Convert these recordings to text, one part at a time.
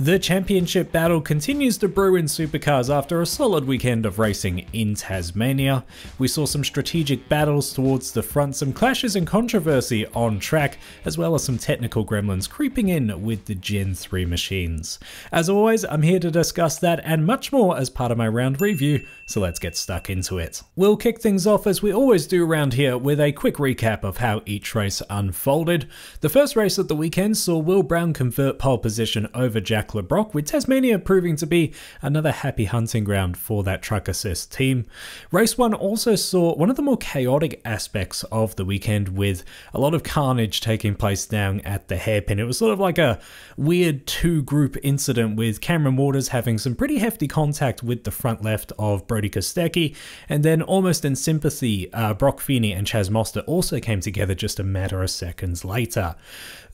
The championship battle continues to brew in supercars after a solid weekend of racing in Tasmania. We saw some strategic battles towards the front, some clashes and controversy on track, as well as some technical gremlins creeping in with the Gen 3 machines. As always, I'm here to discuss that and much more as part of my round review, so let's get stuck into it. We'll kick things off as we always do around here with a quick recap of how each race unfolded. The first race of the weekend saw Will Brown convert pole position over Jack Le Brocq, with Tasmania proving to be another happy hunting ground for that Truck Assist team. Race 1 also saw one of the more chaotic aspects of the weekend, with a lot of carnage taking place down at the hairpin. It was sort of like a weird two-group incident, with Cameron Waters having some pretty hefty contact with the front left of Brodie Kostecki, and then almost in sympathy, Brock Feeney and Chaz Mostert also came together just a matter of seconds later.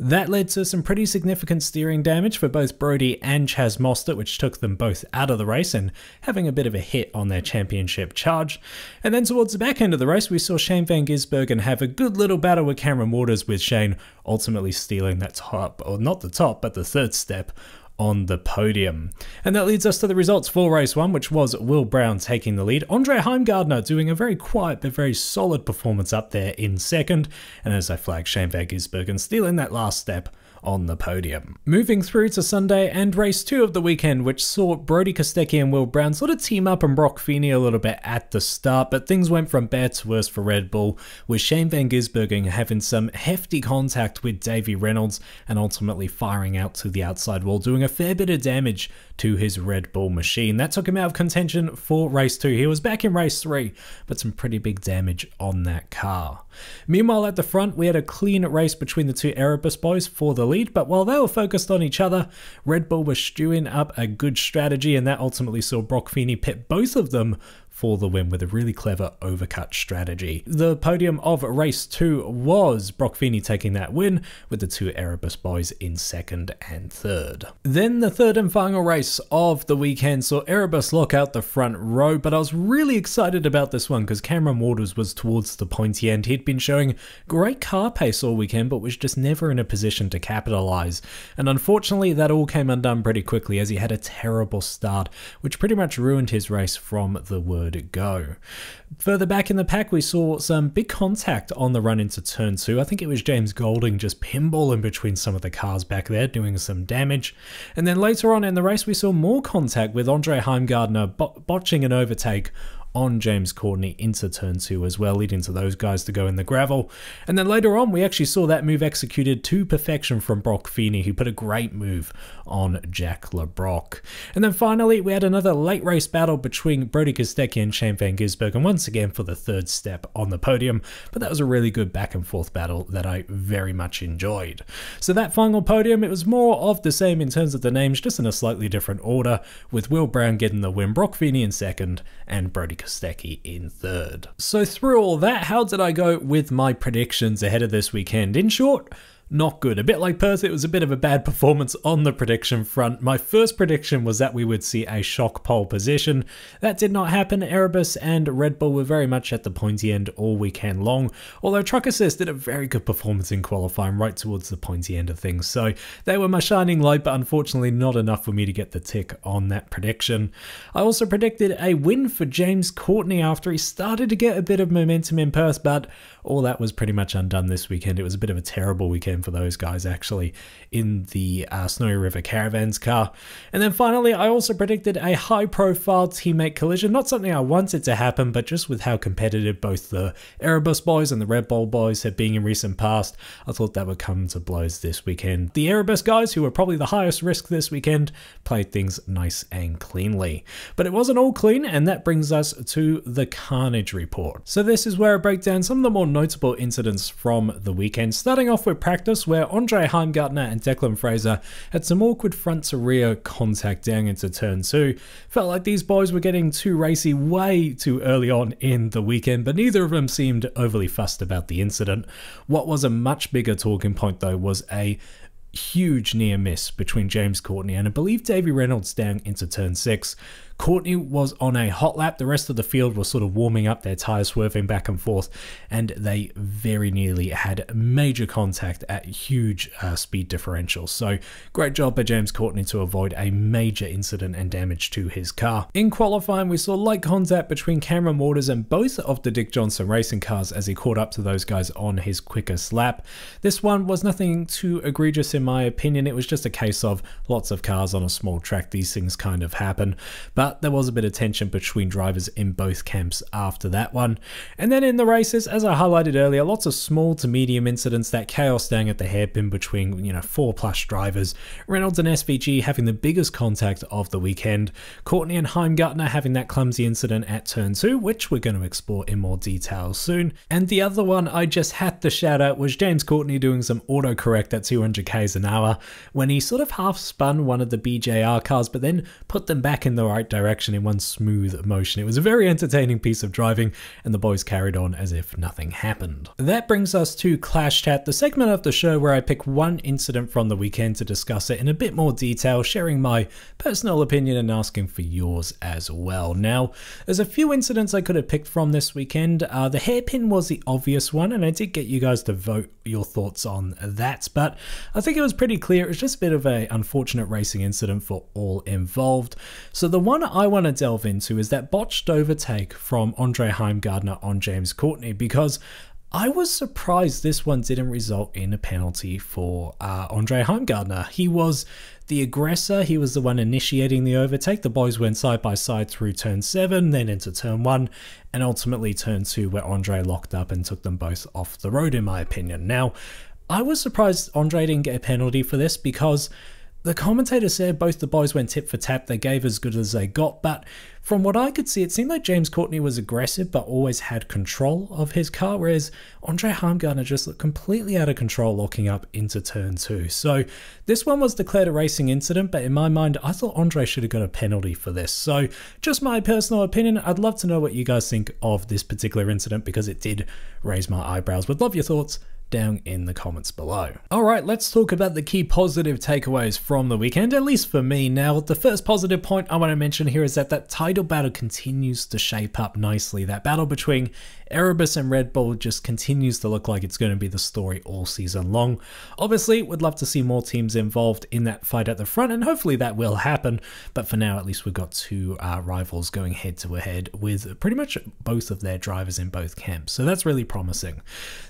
That led to some pretty significant steering damage for both Brodie and Chaz Mostert, which took them both out of the race and having a bit of a hit on their championship charge. And then towards the back end of the race, we saw Shane Van Gisbergen have a good little battle with Cameron Waters, with Shane ultimately stealing that top, or not the top, but the third step on the podium. And that leads us to the results for race 1, which was Will Brown taking the lead, Andre Heimgartner doing a very quiet but very solid performance up there in second, and as I flagged, Shane Van Gisbergen stealing that last step on the podium. Moving through to Sunday and race 2 of the weekend, which saw Brodie Kostecki and Will Brown sort of team up and Brock Feeney a little bit at the start, but things went from bad to worse for Red Bull, with Shane Van Gisbergen having some hefty contact with Davey Reynolds and ultimately firing out to the outside wall, doing a fair bit of damage to his Red Bull machine. That took him out of contention for race 2. He was back in race 3, but some pretty big damage on that car. Meanwhile, at the front, we had a clean race between the two Erebus boys for the lead. But while they were focused on each other, Red Bull was stewing up a good strategy, and that ultimately saw Brock Feeney pit both of them for the win with a really clever overcut strategy. The podium of race 2 was Brock Feeney taking that win, with the two Erebus boys in second and third. Then the third and final race of the weekend saw Erebus lock out the front row, but I was really excited about this one because Cameron Waters was towards the pointy end. He'd been showing great car pace all weekend, but was just never in a position to capitalize. And unfortunately, that all came undone pretty quickly as he had a terrible start, which pretty much ruined his race from the word go. Further back in the pack, we saw some big contact on the run into turn 2. I think it was James Golding just pinballing between some of the cars back there, doing some damage. And then later on in the race, we saw more contact with Andre Heimgartner botching an overtake on James Courtney into turn 2 as well, leading to those guys to go in the gravel. And then later on, we actually saw that move executed to perfection from Brock Feeney, who put a great move on Jack Le Brocq. And then finally, we had another late race battle between Brodie Kostecki and Shane Van Gisbergen, once again for the third step on the podium, but that was a really good back and forth battle that I very much enjoyed. So that final podium, it was more of the same in terms of the names, just in a slightly different order, with Will Brown getting the win, Brock Feeney in second, and Brodie Kostecki in third. So through all that, how did I go with my predictions ahead of this weekend? In short, not good. A bit like Perth, it was a bit of a bad performance on the prediction front. My first prediction was that we would see a shock pole position. That did not happen. Erebus and Red Bull were very much at the pointy end all weekend long, although Truck Assist did a very good performance in qualifying right towards the pointy end of things. So they were my shining light, but unfortunately not enough for me to get the tick on that prediction. I also predicted a win for James Courtney after he started to get a bit of momentum in Perth, but all that was pretty much undone this weekend. It was a bit of a terrible weekend for those guys actually in the Snowy River Caravans car. And then finally, I also predicted a high profile teammate collision, not something I wanted to happen, but just with how competitive both the Erebus boys and the Red Bull boys have been in recent past, I thought that would come to blows this weekend. The Erebus guys, who were probably the highest risk this weekend, played things nice and cleanly, but it wasn't all clean, and that brings us to the carnage report. So this is where I break down some of the more notable incidents from the weekend, starting off with practice, where Andre Heimgartner and Declan Fraser had some awkward front to rear contact down into turn 2. Felt like these boys were getting too racy way too early on in the weekend, but neither of them seemed overly fussed about the incident. What was a much bigger talking point though was a huge near miss between James Courtney and I believe Davey Reynolds down into turn 6. Courtney was on a hot lap, the rest of the field was sort of warming up, their tyres swerving back and forth, and they very nearly had major contact at huge speed differentials. So great job by James Courtney to avoid a major incident and damage to his car. In qualifying, we saw light contact between Cameron Waters and both of the Dick Johnson Racing cars as he caught up to those guys on his quickest lap. This one was nothing too egregious in my opinion, it was just a case of lots of cars on a small track, these things kind of happen. But there was a bit of tension between drivers in both camps after that one. And then in the races, as I highlighted earlier, lots of small to medium incidents, that chaos staying at the hairpin between, you know, 4+ drivers. Reynolds and SVG having the biggest contact of the weekend. Courtney and Heimgartner having that clumsy incident at turn 2, which we're going to explore in more detail soon. And the other one I just had to shout out was James Courtney doing some autocorrect at 200 k's an hour when he sort of half spun one of the BJR cars, but then put them back in the right direction in one smooth motion. It was a very entertaining piece of driving, and the boys carried on as if nothing happened. That brings us to Clash Chat, the segment of the show where I pick one incident from the weekend to discuss it in a bit more detail, sharing my personal opinion and asking for yours as well. Now, there's a few incidents I could have picked from this weekend. The hairpin was the obvious one, and I did get you guys to vote your thoughts on that, but I think it was pretty clear it was just a bit of an unfortunate racing incident for all involved. So the one I want to delve into is that botched overtake from Andre Heimgartner on James Courtney, because I was surprised this one didn't result in a penalty for Andre Heimgartner. He was the aggressor, he was the one initiating the overtake. The boys went side by side through turn 7, then into turn 1, and ultimately turn 2, where Andre locked up and took them both off the road, in my opinion. Now, I was surprised Andre didn't get a penalty for this, because the commentator said both the boys went tip for tap, they gave as good as they got, but from what I could see, it seemed like James Courtney was aggressive but always had control of his car, whereas Andre Heimgartner just looked completely out of control locking up into turn 2. So this one was declared a racing incident, but in my mind, I thought Andre should have got a penalty for this. So just my personal opinion, I'd love to know what you guys think of this particular incident, because it did raise my eyebrows. Would love your thoughts down in the comments below. All right, let's talk about the key positive takeaways from the weekend, at least for me. Now, the first positive point I want to mention here is that title battle continues to shape up nicely. That battle between Erebus and Red Bull just continues to look like it's going to be the story all season long. Obviously, would love to see more teams involved in that fight at the front, and hopefully that will happen. But for now, at least we've got two rivals going head to head with pretty much both of their drivers in both camps. So that's really promising.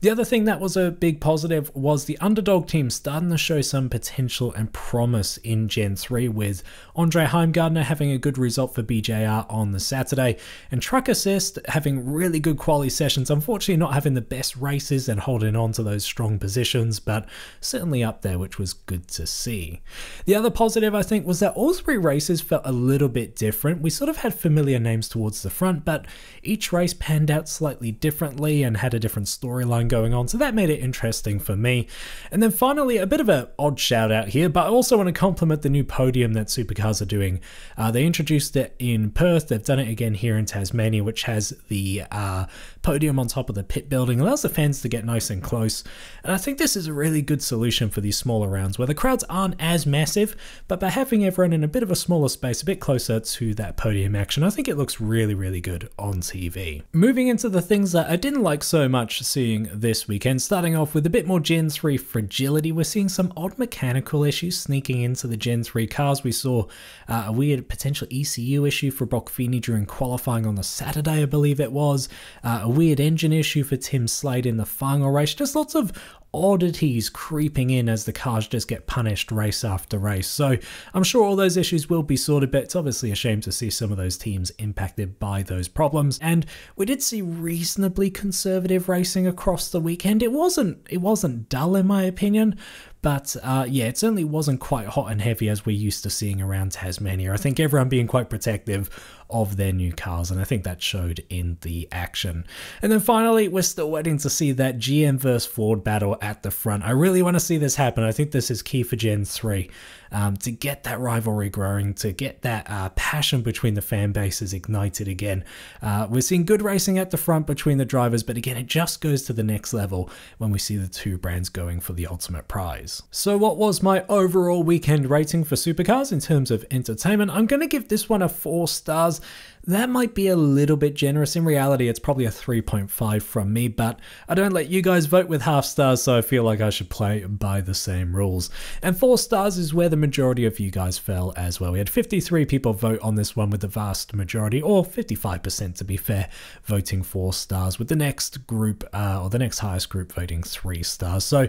The other thing that was a big positive was the underdog team starting to show some potential and promise in Gen 3, with Andre Heimgartner having a good result for BJR on the Saturday, and Truck Assist having really good quality sessions, unfortunately not having the best races and holding on to those strong positions, but certainly up there, which was good to see. The other positive, I think, was that all three races felt a little bit different. We sort of had familiar names towards the front, but each race panned out slightly differently and had a different storyline going on, so that made it interesting for me. And then finally, a bit of an odd shout out here, but I also want to compliment the new podium that Supercars are doing. They introduced it in Perth, they've done it again here in Tasmania, which has the podium on top of the pit building, allows the fans to get nice and close. And I think this is a really good solution for these smaller rounds where the crowds aren't as massive, but by having everyone in a bit of a smaller space, a bit closer to that podium action, I think it looks really, really good on TV. Moving into the things that I didn't like so much seeing this weekend, starting off with a bit more Gen 3 fragility. We're seeing some odd mechanical issues sneaking into the Gen 3 cars. We saw a weird potential ECU issue for Brock Feeney during qualifying on the Saturday, I believe it was. A weird engine issue for Tim Slade in the final race. Just lots of oddities creeping in as the cars just get punished race after race. So I'm sure all those issues will be sorted, but it's obviously a shame to see some of those teams impacted by those problems. And we did see reasonably conservative racing across the weekend. It wasn't dull in my opinion, but yeah, it certainly wasn't quite hot and heavy as we're used to seeing around Tasmania. I think everyone being quite protective of their new cars, and I think that showed in the action. And then finally, we're still waiting to see that GM versus Ford battle at the front. I really want to see this happen. I think this is key for Gen 3. to get that rivalry growing, to get that passion between the fan bases ignited again. We're seeing good racing at the front between the drivers, but again, it just goes to the next level when we see the two brands going for the ultimate prize. So what was my overall weekend rating for supercars in terms of entertainment? I'm going to give this one a 4 stars. That might be a little bit generous. In reality, it's probably a 3.5 from me, but I don't let you guys vote with half stars, so I feel like I should play by the same rules. And 4 stars is where the majority of you guys fell as well. We had 53 people vote on this one, with the vast majority, or 55% to be fair, voting 4 stars, with the next group, or the next highest group, voting 3 stars. So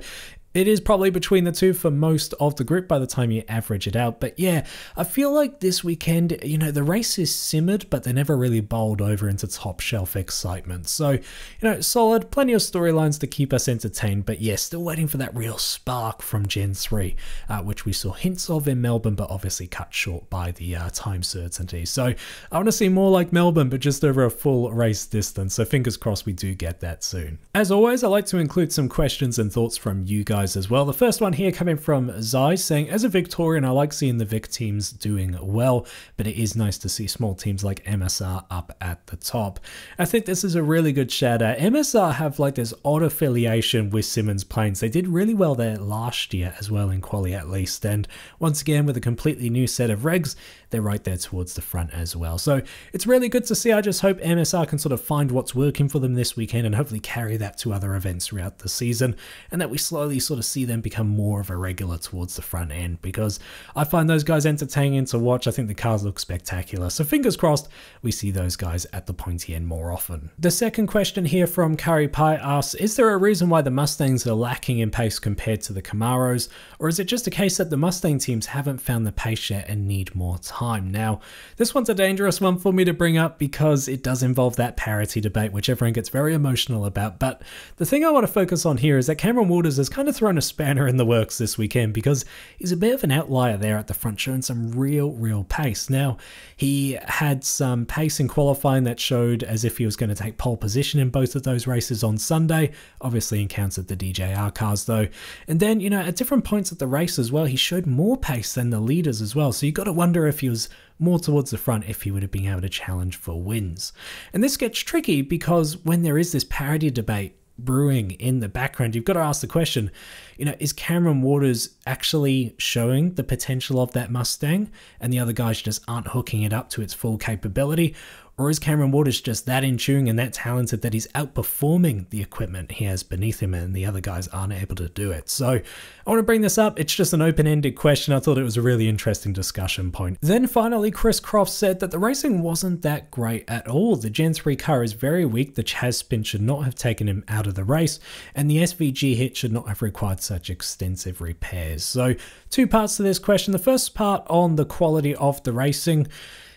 it is probably between the two for most of the group by the time you average it out. But yeah, I feel like this weekend, you know, the races simmered, but they never really bowled over into top shelf excitement. So, you know, solid, plenty of storylines to keep us entertained. But yeah, still waiting for that real spark from Gen 3, which we saw hints of in Melbourne, but obviously cut short by the time certainty. So I want to see more like Melbourne, but just over a full race distance. So fingers crossed we do get that soon. As always, I like to include some questions and thoughts from you guys as well. The first one here coming from Zai, saying, as a Victorian, I like seeing the Vic teams doing well, but it is nice to see small teams like MSR up at the top. I think this is a really good shout out. MSR have like this odd affiliation with Symmons Plains. They did really well there last year as well, in quali at least, and once again with a completely new set of regs, they're right there towards the front as well. So it's really good to see. I just hope MSR can sort of find what's working for them this weekend and hopefully carry that to other events throughout the season, and that we slowly sort of see them become more of a regular towards the front end, because I find those guys entertaining to watch. I think the cars look spectacular. So fingers crossed we see those guys at the pointy end more often. The second question here from Curry Pie asks, is there a reason why the Mustangs are lacking in pace compared to the Camaros, or is it just a case that the Mustang teams haven't found the pace yet and need more time? Now, this one's a dangerous one for me to bring up because it does involve that parity debate, which everyone gets very emotional about. But the thing I want to focus on here is that Cameron Waters has kind of thrown a spanner in the works this weekend, because he's a bit of an outlier there at the front, showing some real pace. Now, he had some pace in qualifying that showed as if he was going to take pole position in both of those races on Sunday, obviously encountered the DJR cars though. And then, you know, at different points at the race as well, he showed more pace than the leaders as well. So you got to wonder if he was more towards the front, if he would have been able to challenge for wins. And this gets tricky because when there is this parity debate brewing in the background, you've got to ask the question, you know, is Cameron Waters actually showing the potential of that Mustang and the other guys just aren't hooking it up to its full capability? Or is Cameron Waters just that in tune and that talented that he's outperforming the equipment he has beneath him and the other guys aren't able to do it? So I want to bring this up. It's just an open-ended question. I thought it was a really interesting discussion point. Then finally, Chris Croft said that the racing wasn't that great at all. The Gen 3 car is very weak. The Chaz spin should not have taken him out of the race, and the SVG hit should not have required such extensive repairs. So two parts to this question. The first part on the quality of the racing.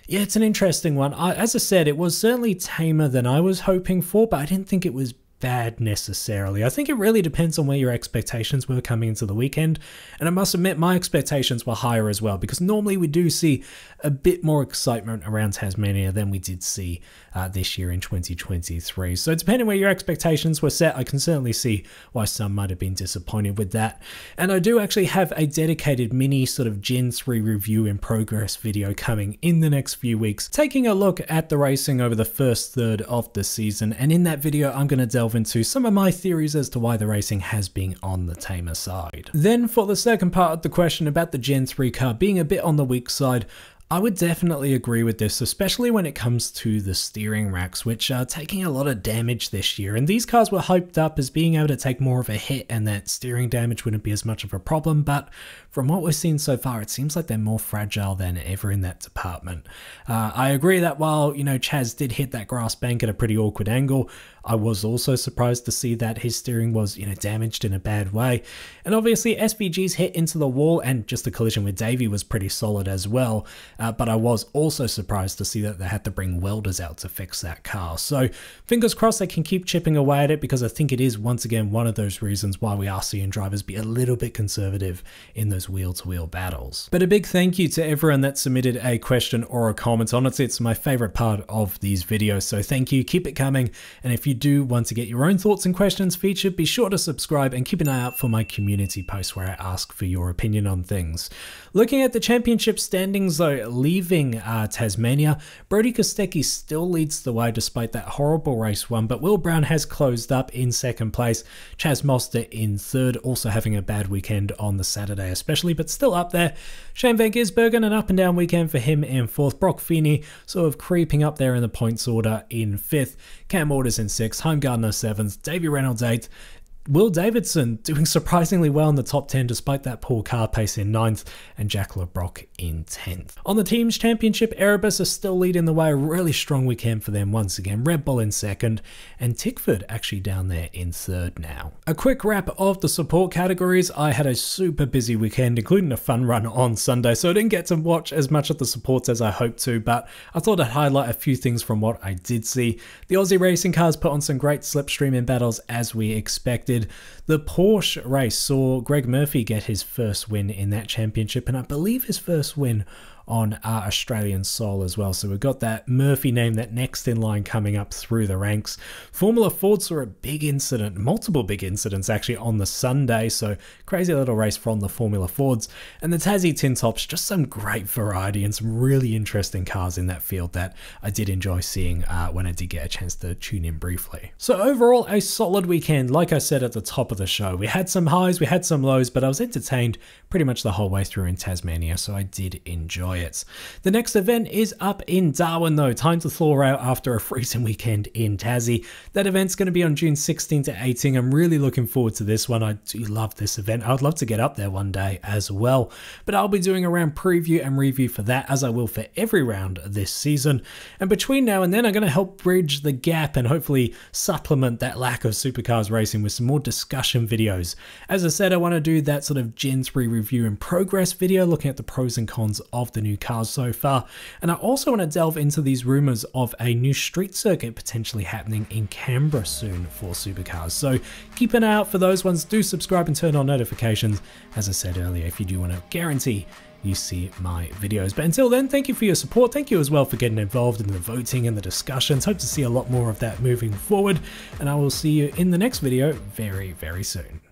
Yeah, it's an interesting one. As I said, it was certainly tamer than I was hoping for, but I didn't think it was bad necessarily. I think it really depends on where your expectations were coming into the weekend. And I must admit, my expectations were higher as well, because normally we do see a bit more excitement around Tasmania than we did see this year in 2023. So depending where your expectations were set, I can certainly see why some might have been disappointed with that. And I do actually have a dedicated mini sort of Gen 3 review in progress video coming in the next few weeks, taking a look at the racing over the first third of the season. And in that video, I'm going to delve into some of my theories as to why the racing has been on the tamer side. Then for the second part of the question about the Gen 3 car being a bit on the weak side, I would definitely agree with this, especially when it comes to the steering racks, which are taking a lot of damage this year. And these cars were hyped up as being able to take more of a hit and that steering damage wouldn't be as much of a problem. But from what we've seen so far, it seems like they're more fragile than ever in that department. I agree that while, you know, Chaz did hit that grass bank at a pretty awkward angle, I was also surprised to see that his steering was, you know, damaged in a bad way. And obviously SVG's hit into the wall and just the collision with Davey was pretty solid as well. but I was also surprised to see that they had to bring welders out to fix that car. So fingers crossed they can keep chipping away at it, because I think it is once again one of those reasons why we are seeing drivers be a little bit conservative in those wheel-to-wheel battles. But a big thank you to everyone that submitted a question or a comment. Honestly, it's my favorite part of these videos, so thank you, keep it coming. And if you do want to get your own thoughts and questions featured, be sure to subscribe and keep an eye out for my community posts where I ask for your opinion on things. Looking at the championship standings though, leaving Tasmania, Brodie Kostecki still leads the way despite that horrible race one, but Will Brown has closed up in second place, Chaz Mostert in third, also having a bad weekend on the Saturday especially, but still up there. Shane Van Gisbergen, an up and down weekend for him in fourth, Brock Feeney sort of creeping up there in the points order in fifth, Cam Waters in sixth, Heimgartner seventh, Davey Reynolds eighth, Will Davidson doing surprisingly well in the top 10 despite that poor car pace in 9th, and Jack Le Brocq in 10th. On the team's championship, Erebus are still leading the way, a really strong weekend for them once again, Red Bull in 2nd, and Tickford actually down there in 3rd now. A quick wrap of the support categories. I had a super busy weekend, including a fun run on Sunday, so I didn't get to watch as much of the supports as I hoped to, but I thought I'd highlight a few things from what I did see. The Aussie racing cars put on some great slipstreaming battles as we expected. The Porsche race saw Greg Murphy get his first win in that championship, and I believe his first win on our Australian soil as well. So we've got that Murphy name, that next in line coming up through the ranks. Formula Ford saw a big incident, multiple big incidents actually on the Sunday. So crazy little race from the Formula Fords. And the Tassie Tintops, just some great variety and some really interesting cars in that field that I did enjoy seeing when I did get a chance to tune in briefly. So overall, a solid weekend. Like I said at the top of the show, we had some highs, we had some lows, but I was entertained pretty much the whole way through in Tasmania. So I did enjoy it. The next event is up in Darwin though. Time to thaw out after a freezing weekend in Tassie. That event's going to be on June 16 to 18. I'm really looking forward to this one. I do love this event. I would love to get up there one day as well, but I'll be doing a round preview and review for that, as I will for every round this season. And between now and then, I'm going to help bridge the gap and hopefully supplement that lack of supercars racing with some more discussion videos. As I said, I want to do that sort of Gen 3 review and progress video, looking at the pros and cons of the new cars so far. And I also want to delve into these rumors of a new street circuit potentially happening in Canberra soon for supercars. So keep an eye out for those ones. Do subscribe and turn on notifications, as I said earlier, if you do want to guarantee you see my videos. But until then, thank you for your support. Thank you as well for getting involved in the voting and the discussions. Hope to see a lot more of that moving forward. And I will see you in the next video very, very soon.